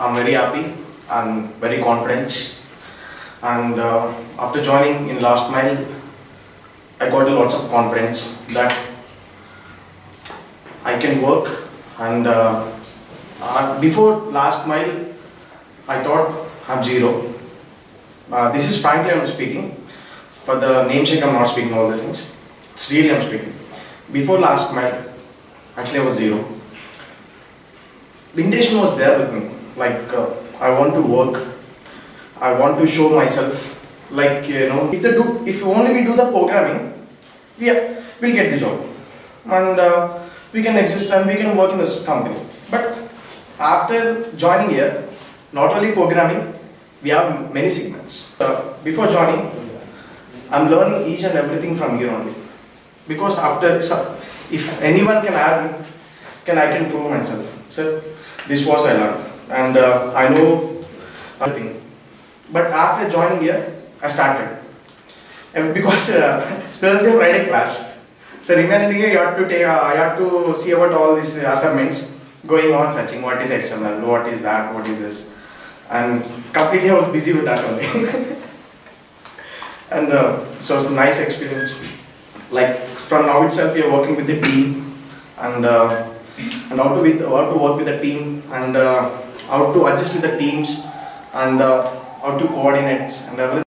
I'm very happy and very confident, and after joining in Last Mile, I got a lot of confidence that I can work. And before Last Mile, I thought I'm zero. This is frankly I'm speaking. For the namesake, I'm not speaking all these things. It's really I'm speaking. Before Last Mile, actually I was zero. The intention was there with me. Like I want to work. I want to show myself. Like, you know, if only we do the programming, we'll get the job, and we can exist and we can work in this company. But after joining here, not only programming, we have many segments. Before joining, I'm learning each and everything from here only. Because after, if anyone can add, I can prove myself. So this was I learned, and I know everything. But after joining here, I started, and because Thursday, Friday class, so remaining you have to take, I have to see about all these assignments, going on searching what is XML, what is that, what is this, and completely I was busy with that only. And so it's a nice experience. Like from now itself, you're working with the team, and how to work with the team, and how to adjust with the teams, and how to coordinate and everything.